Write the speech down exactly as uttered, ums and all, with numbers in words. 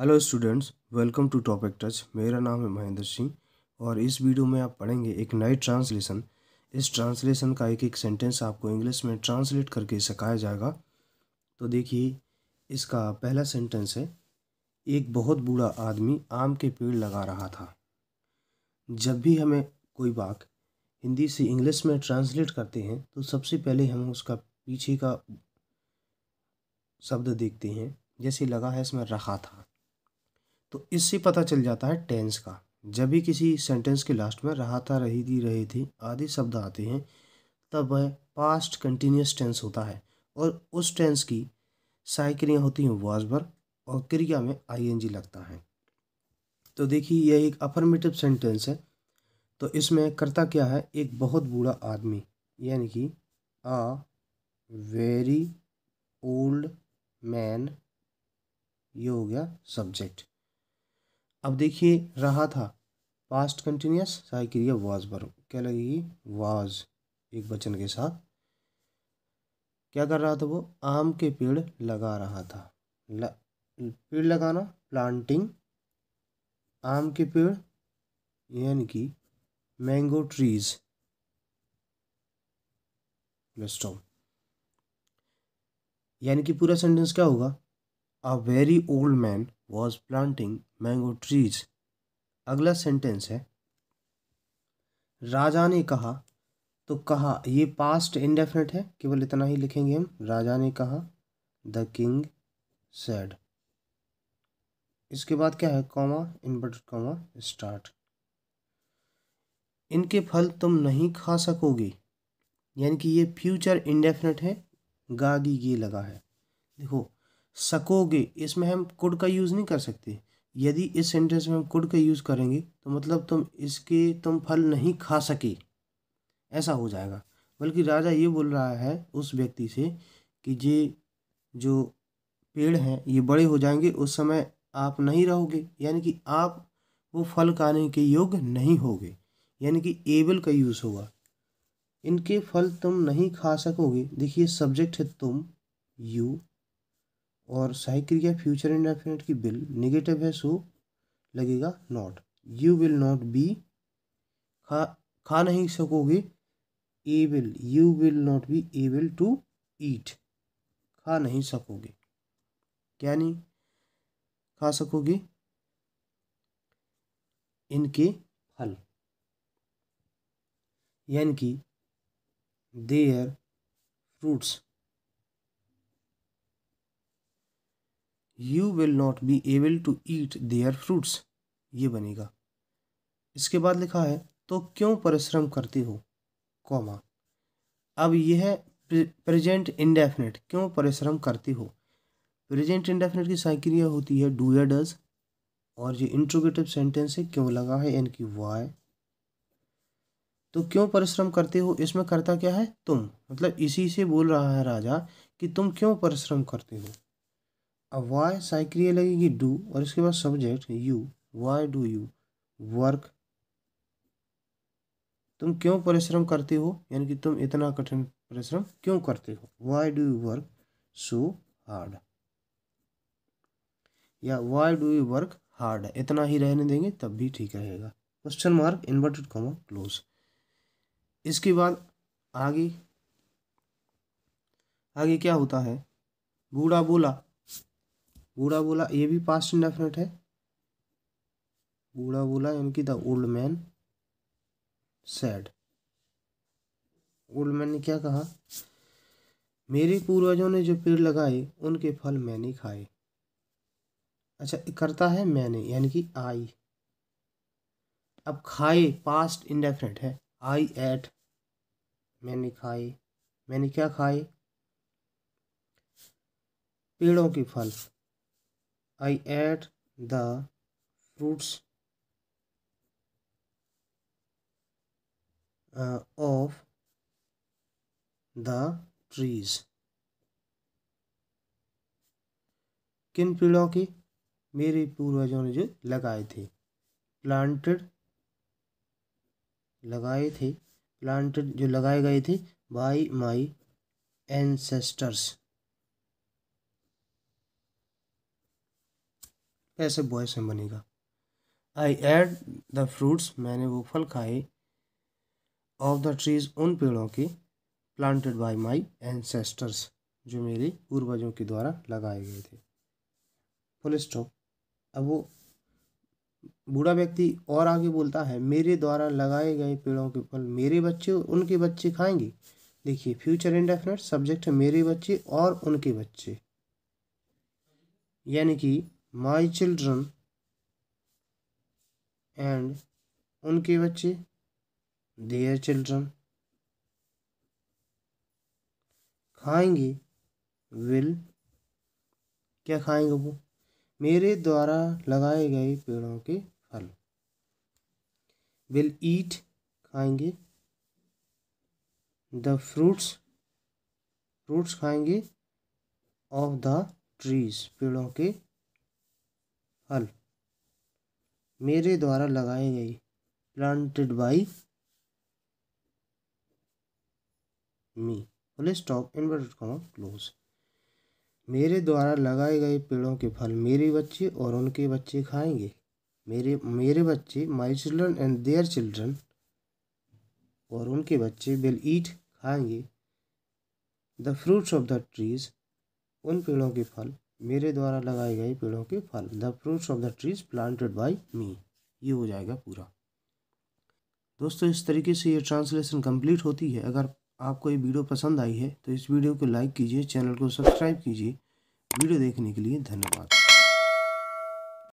Hello students, welcome to topic touch. मेरा नाम है महेंद्र सिंह और इस वीडियो में आप पढ़ेंगे एक नई ट्रांसलेशन। इस ट्रांसलेशन का एक एक सेंटेंस आपको इंग्लिश में ट्रांसलेट करके सिखाया जाएगा। तो देखिए, इसका पहला सेंटेंस है, एक बहुत बूढ़ा आदमी आम के पेड़ लगा रहा था। जब भी हमें कोई वाक्य हिंदी से इंग्लिश में ट्रांसलेट करते हैं तो सबसे पहले हम उसका पीछे का शब्द देखते हैं। जैसे लगा है, इसमें रखा था, तो इससे पता चल जाता है टेंस का। जब भी किसी सेंटेंस के लास्ट में रहा था, रही थी, रहे थे आदि शब्द आते हैं तब वह पास्ट कंटिन्यूस टेंस होता है और उस टेंस की सारी क्रियाएँ होती हैं वॉज वर्ब और क्रिया में आई एन जी लगता है। तो देखिए, यह एक अफर्मेटिव सेंटेंस है। तो इसमें करता क्या है, एक बहुत बूढ़ा आदमी यानी कि अ वेरी ओल्ड मैन, ये हो गया सब्जेक्ट। अब देखिए, रहा था पास्ट कंटिन्यूस, सहायक क्रिया वाज वर्ब, क्या लगेगी वाज, एक वचन के साथ। क्या कर रहा था वो, आम के पेड़ लगा रहा था। ल, पेड़ लगाना प्लांटिंग, आम के पेड़ यानी कि मैंगो ट्रीज। यानी कि पूरा सेंटेंस क्या होगा, a very old man was planting mango trees. अगला सेंटेंस है, राजा ने कहा। तो कहा ये पास्ट इंडेफिनिट है, केवल इतना ही लिखेंगे हम, राजा ने कहा। द किंग सेड, इसके बाद क्या है, कॉमा, इनवर्टेड कॉमा स्टार्ट। इनके फल तुम नहीं खा सकोगे, यानी कि ये फ्यूचर इंडेफिनिट है, गागी ये लगा है। देखो, सकोगे, इसमें हम कुड का यूज़ नहीं कर सकते। यदि इस सेंटेंस में हम कुड का यूज़ करेंगे तो मतलब तुम इसके तुम फल नहीं खा सके, ऐसा हो जाएगा। बल्कि राजा ये बोल रहा है उस व्यक्ति से कि ये जो पेड़ हैं ये बड़े हो जाएंगे, उस समय आप नहीं रहोगे, यानी कि आप वो फल खाने के योग्य नहीं होगे, यानी कि एबल का यूज़ होगा। इनके फल तुम नहीं खा सकोगे, देखिए सब्जेक्ट है तुम, यू, और सहायक क्रिया फ्यूचर इंडेफिनिट की बिल, नेगेटिव है सो लगेगा not. You will not be, खा खा नहीं सकोगे, able, you will not be able to eat, खा नहीं सकोगे, क्या नहीं खा सकोगे इनके फल, यानी कि their fruits. You will not be able to eat their fruits, ये बनेगा। इसके बाद लिखा है, तो क्यों परिश्रम करते हो, कॉमा। अब यह है प्रेजेंट इंडेफिनिट, क्यों परिश्रम करते हो। प्रेजेंट इंडेफिनिट की सहायक क्रिया होती है डू या डज, और ये इंट्रोगेटिव सेंटेंस है, क्यों लगा है यानी कि वाई। तो क्यों परिश्रम करते हो, इसमें करता क्या है तुम, मतलब इसी से बोल रहा है राजा कि तुम क्यों परिश्रम करते हो। अब वाई सहायक क्रिया लगेगी डू और इसके बाद subject you, why do you work, तुम क्यों परिश्रम करते हो, यानी कि तुम इतना कठिन परिश्रम क्यों करते हो, why do you work so hard, या why do you work hard, इतना ही रहने देंगे तब भी ठीक रहेगा। Question mark, inverted comma close. इसके बाद आगे आगे क्या होता है, बूढ़ा बोला। बूढ़ा बोला, ये भी पास्ट इंडेफिनिट है, बूढ़ा बोला यानी कि the old man said. Old man ने क्या कहा, मेरे पूर्वजों ने जो पेड़ लगाए उनके फल मैंने खाए। अच्छा, करता है मैंने यानी कि आई। अब खाए पास्ट इंडेफिनिट है, आई एट, मैंने खाए, मैंने क्या खाए, पेड़ों के फल। I ate the fruits uh, of the trees. किन पेड़ों के, मेरे पूर्वजों ने जो लगाए थे, प्लांटेड लगाए थे, प्लांटेड जो लगाए गए थे, by my ancestors। ऐसे वॉइस में बनेगा। आई एड द फ्रूट्स, मैंने वो फल खाए, ऑफ द ट्रीज, उन पेड़ों के, प्लांटेड बाय माई एंसेस्टर्स, जो मेरे पूर्वजों के द्वारा लगाए गए थे। Full stop. अब वो बूढ़ा व्यक्ति और आगे बोलता है, मेरे द्वारा लगाए गए पेड़ों के फल मेरे बच्चे उनके बच्चे खाएंगे। देखिए फ्यूचर इंडेफिनेट, सब्जेक्ट है मेरे बच्चे और उनके बच्चे, यानी कि माई चिल्ड्रन एंड उनके बच्चे, देयर चिल्ड्रन, खाएंगे, विल, क्या खाएंगे वो, मेरे द्वारा लगाए गए पेड़ों के फल, विल ईट, खाएंगे, द फ्रूट्स, फ्रूट्स खाएंगे, ऑफ द ट्रीज, पेड़ों के फल, मेरे द्वारा लगाए गए, planted by me, full stop inverted comma close, मेरे द्वारा लगाए गए पेड़ों के फल मेरे बच्चे और उनके बच्चे खाएंगे। मेरे मेरे बच्चे, my children and their children, और उनके बच्चे विल ईट, खाएंगे, the fruits of the trees, उन पेड़ों के फल, मेरे द्वारा लगाए गए पेड़ों के फल, the fruits of the trees planted by me. ये हो जाएगा पूरा। दोस्तों इस तरीके से ये ट्रांसलेशन कंप्लीट होती है। अगर आपको ये वीडियो पसंद आई है तो इस वीडियो को लाइक कीजिए, चैनल को सब्सक्राइब कीजिए। वीडियो देखने के लिए धन्यवाद।